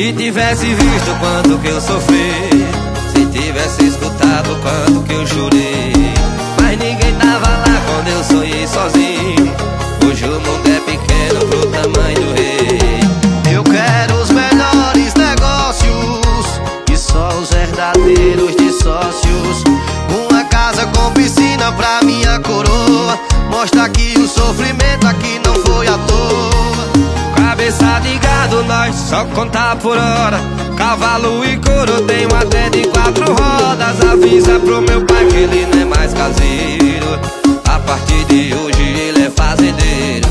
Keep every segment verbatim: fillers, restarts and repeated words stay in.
Se tivesse visto o quanto que eu sofri, se tivesse escutado o quanto que eu jurei. Mas ninguém tava lá quando eu sonhei sozinho. Hoje o mundo é pequeno pro tamanho do rei. Eu quero os melhores negócios e só os verdadeiros de sócios. Uma casa com piscina pra minha coroa. Mostra que o sofrimento aqui não foi à toa. Cabeça de gado, nós só contar por hora. Cavalo e couro, tenho até de quatro rodas. Avisa pro meu pai que ele não é mais caseiro. A partir de hoje ele é fazendeiro.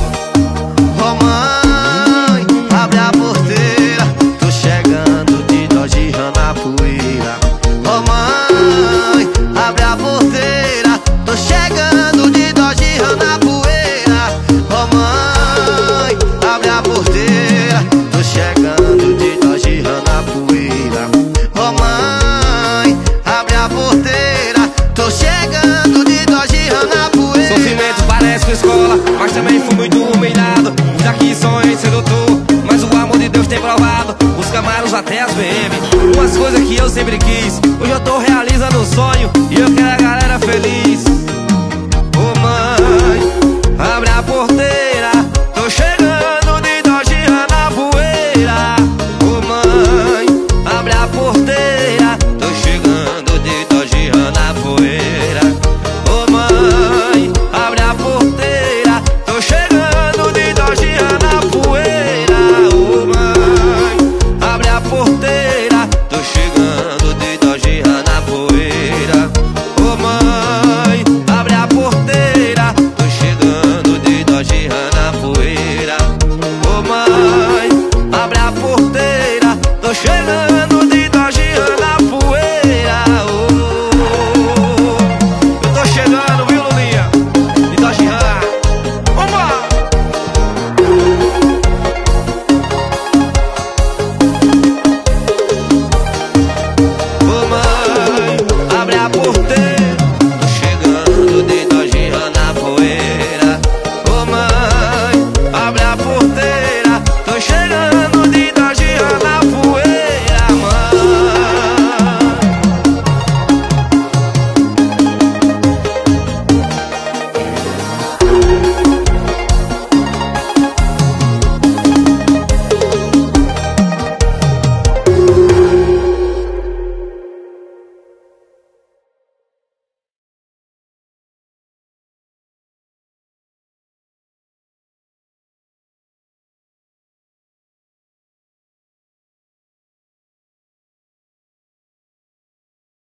Ô mãe, abre a porteira, tô chegando de Dojinha na poeira. Ô mãe, abre a porteira, tô chegando de Dojinha na poeira. Ô mãe, abre a porteira, tô chegando de Dojinha na poeira. Ô mãe, abre a porteira, tô chegando de Dojinha na poeira. Sofrimento parece uma escola, mas também fui muito humilhado. Já que sonhei ser doutor, mas o amor de Deus tem provado. Os camaros até as B M, umas coisas que eu sempre quis. Hoje eu tô realizando um sonho e eu quero a galera feliz. Ô mãe, abre a porteira, tô chegando de Dojinha na poeira. Ô mãe, abre a porteira, tô chegando de Dojinha na poeira. Ô mãe, abre a porteira, tô chegando de Dojinha na poeira. Ô mãe, abre a porteira, tô chegando de Dojinha na poeira. Ô mãe, abre a porteira, tô chegando de Dojinha na poeira. Ô mãe, abre a porteira, tô chegando.